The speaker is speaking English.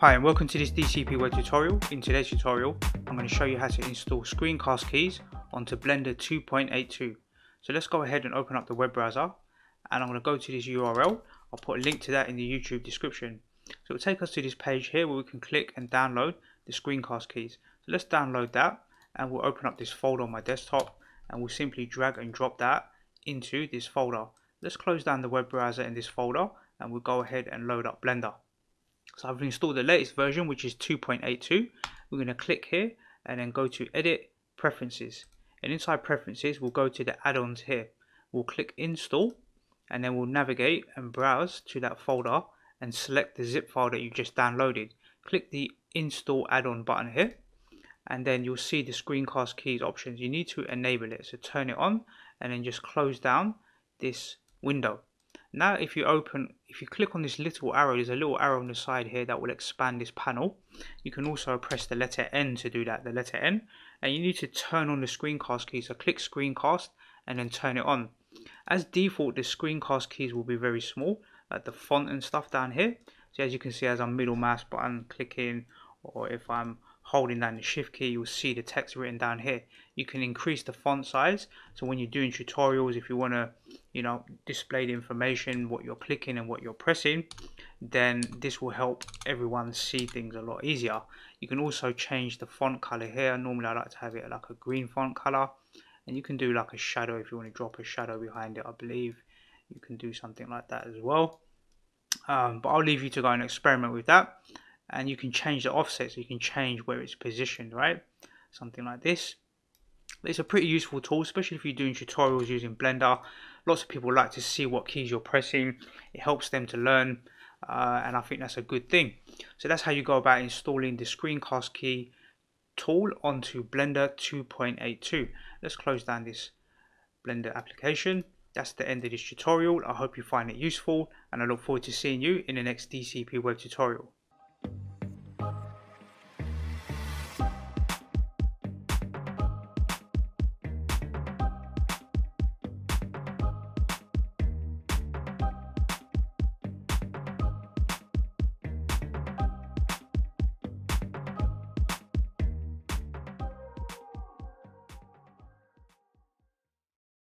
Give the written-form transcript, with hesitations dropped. Hi and welcome to this DCP web tutorial. In today's tutorial I'm going to show you how to install screencast keys onto Blender 2.82. So let's go ahead and open up the web browser, and I'm going to go to this URL. I'll put a link to that in the YouTube description. So it will take us to this page here where we can click and download the screencast keys. So let's download that, and we'll open up this folder on my desktop, and we'll simply drag and drop that into this folder. Let's close down the web browser in this folder, and we'll go ahead and load up Blender. So I've installed the latest version, which is 2.82. We're going to click here and then go to Edit, Preferences, and inside Preferences we'll go to the add-ons here. We'll click Install, and then we'll navigate and browse to that folder and select the zip file that you just downloaded. Click the Install add-on button here, and then you'll see the screencast keys options. You need to enable it, so turn it on and then just close down this window. Now if you click on this little arrow, there's a little arrow on the side here that will expand this panel. You can also press the letter N to do that, the letter N, and you need to turn on the screencast key. So click screencast and then turn it on. As default, the screencast keys will be very small, like the font and stuff down here. So as you can see, as I'm middle mouse button clicking, or if I'm holding down the shift key, you'll see the text written down here. You can increase the font size, so when you're doing tutorials, if you want to, you know, display the information, what you're clicking and what you're pressing, then this will help everyone see things a lot easier. You can also change the font color here. Normally I like to have it like a green font color, and you can do like a shadow if you want to drop a shadow behind it. I believe you can do something like that as well, but I'll leave you to go and experiment with that. And you can change the offset, so you can change where it's positioned, right? Something like this. It's a pretty useful tool, especially if you're doing tutorials using Blender. Lots of people like to see what keys you're pressing. It helps them to learn, and I think that's a good thing. So that's how you go about installing the screencast key tool onto Blender 2.82. Let's close down this Blender application. That's the end of this tutorial. I hope you find it useful, and I look forward to seeing you in the next DCP web tutorial.